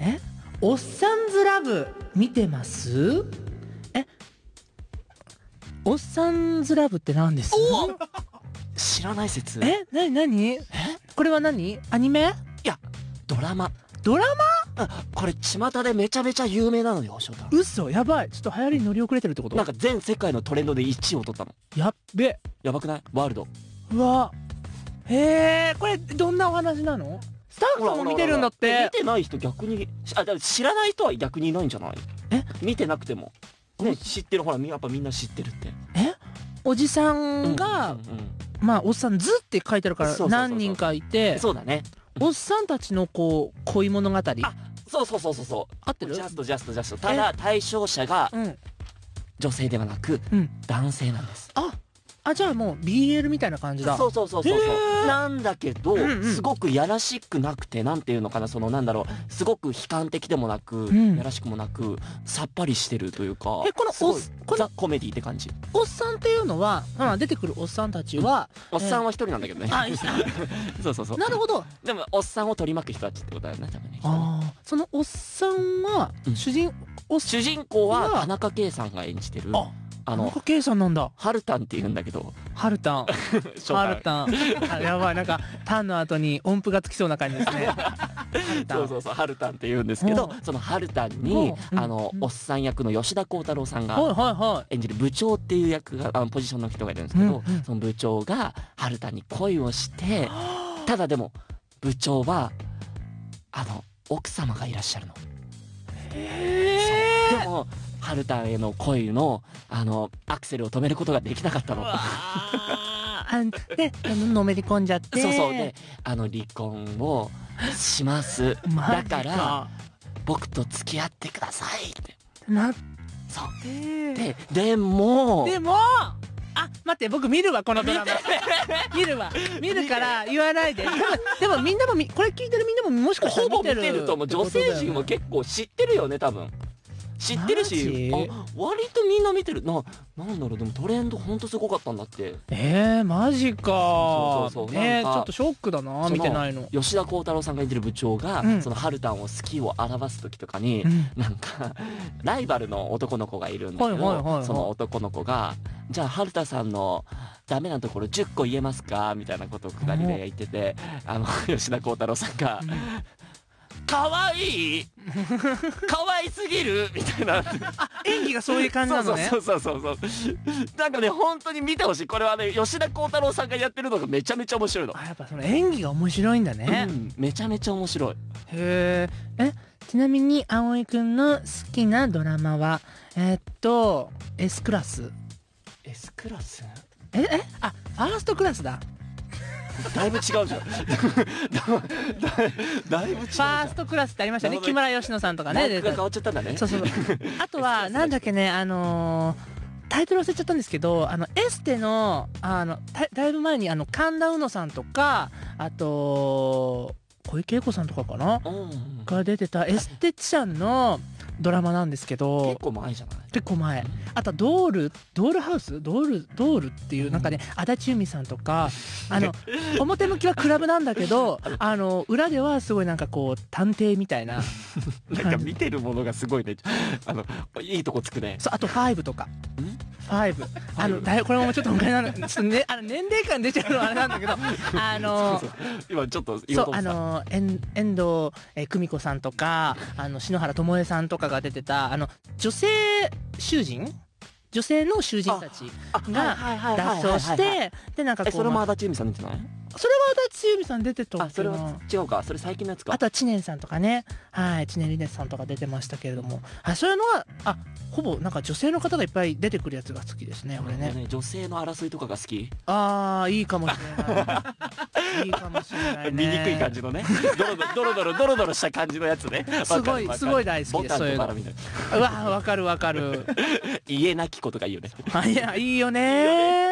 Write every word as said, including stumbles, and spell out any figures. え、おっさんずラブ見てます？え、おっさんずラブって何ですか？知らない説。え、なになに、これは何？アニメ？いや、ドラマ。ドラマ？これ巷でめちゃめちゃ有名なのよ、翔太。嘘、やばい。ちょっと流行りに乗り遅れてるってこと？なんか全世界のトレンドでいちいを取ったの。やっべ。やばくない？ワールド。うわ。へえ、これどんなお話なの？スタッフも見てるんだって。見てない人逆に、あ、知らない人は逆にいないんじゃない？え、見てなくてもね、知ってる。ほら、やっぱみんな知ってるって。え、おじさんが、まあおっさんずって書いてあるから何人かいて。そうだね。おっさんたちのこう恋物語。あ、そうそうそうそうそう、合ってる？ジャストジャストジャスト。ただ対象者が女性ではなく男性なんです。ああ、じゃあもう ビーエル みたいな感じだ。そうそうそうそうそう。なんだけど、うんうん、すごくやらしくなくて、なんていうのかな、そのなんだろう、すごく悲観的でもなく、うん、やらしくもなく、さっぱりしてるというか。え、このおっ、このザ・コメディって感じ。おっさんっていうのは、うん、出てくるおっさんたちは、うん、おっさんは一人なんだけどね。あ、いいっすね。そうそうそう。なるほど。でもおっさんを取り巻く人たちってことだよね、多分ね。ああ、そのおっさんは、うん、主人、お、主人公は田中圭さんが演じてる。あ、あの、Kさんなんだ。ハルタンって言うんだけど。ハルタン。ハルタン。やばい、なんか、タンの後に音符がつきそうな感じですね。そうそうそう、ハルタンって言うんですけど、そのハルタンに、あの、おっさん役の吉田鋼太郎さんが演じる部長っていう役が、ポジションの人がいるんですけど、その部長がハルタンに恋をして、ただでも、部長は、あの、奥様がいらっしゃるの。へぇー。でも、ハルタンへの恋の、あの、アクセルを止めることができなかったの。で、のめり込んじゃって。そうそう。で、あの、離婚をします。だから、僕と付き合ってくださいって。なって。そう。で、でも、でも、あ、待って、僕見るわ、このドラマ。見るわ。見るから言わないで。でもみんなも、これ聞いてるみんなももしかしたら見てる。ほぼ見てると思う。女性陣も結構知ってるよね、多分。知ってるし、あ、割とみんな見てるな。なんだろう、でもトレンドほんとすごかったんだって。えー、マジか。そうそうそう、ね、ちょっとショックだな、見てないの。吉田鋼太郎さんが演じる部長が、うん、そのハルタンを好きを表す時とかに、うん、なんかライバルの男の子がいるんだけど、その男の子が「じゃあハルタさんのダメなところじゅっこ言えますか?」みたいなことをくだりで言ってて、あの吉田鋼太郎さんが、うん、かわいい、かわいすぎるみたいな。演技がそういう感じなのね。そうそうそうそうそう。なんかね、本当に見てほしい。これはね、吉田鋼太郎さんがやってるのがめちゃめちゃ面白いの。あ、やっぱその演技が面白いんだね。うん、めちゃめちゃ面白い。へえ。え、ちなみに葵くんの好きなドラマは、えー、っと S クラス。 S クラス。ええ、あ、ファーストクラスだ。だいぶ違うじゃん。だ, だ, だいぶ違う。ファーストクラスってありましたね。木村佳乃さんとかね。で、変わっちゃったんだね。そうそう。あとはなんだっけね、あのー、タイトル忘れちゃったんですけど、あのエステのあの だ, だいぶ前にあの神田うのさんとか、あと小池栄子さんとかかな、うん、が出てたエステティシャンのドラマなんですけど。結構前じゃない？結構前。あとはドール、ドールハウス、ドール、ドールっていうなんかね、足立由美さんとか、あの表向きはクラブなんだけど、あの裏ではすごいなんかこう探偵みたいな。なんか見てるものがすごいね。あのいいとこつくね。そう、あとファイブとか。ファイブ。あのだい、これもちょっとお金なの、ちょっとね、あの年齢感出ちゃうのはあれなんだけど、あの今ちょっとそう、あの遠遠藤久美子さんとか、あの篠原ともえさんとかが出てた、あの女性囚人、女性の囚人たちが脱走して、で、なんかこう、それも足立由美さん出てない？それは足立由美さん出てた。あ、それは違うか、それ最近のやつか。あとは知念さんとかね、はい、知念りねさんとか出てましたけれども、あ、そういうのは、あ、ほぼなんか女性の方がいっぱい出てくるやつが好きですね、俺ね。女性の争いとかが好き。ああ、いいかもしれない。いいかもしれないね。醜い感じのね、ドロドロドロドロした感じのやつね。すごいすごい大好きです、そういうの。うわ、わかるわかる。家なき子とかいいよね。いや、いいよね。